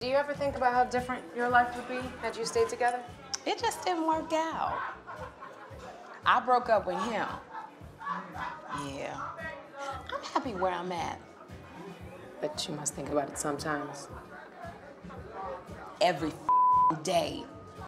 Do you ever think about how different your life would be had you stayed together? It just didn't work out. I broke up with him. Yeah. I'm happy where I'm at. But you must think about it sometimes. Every day.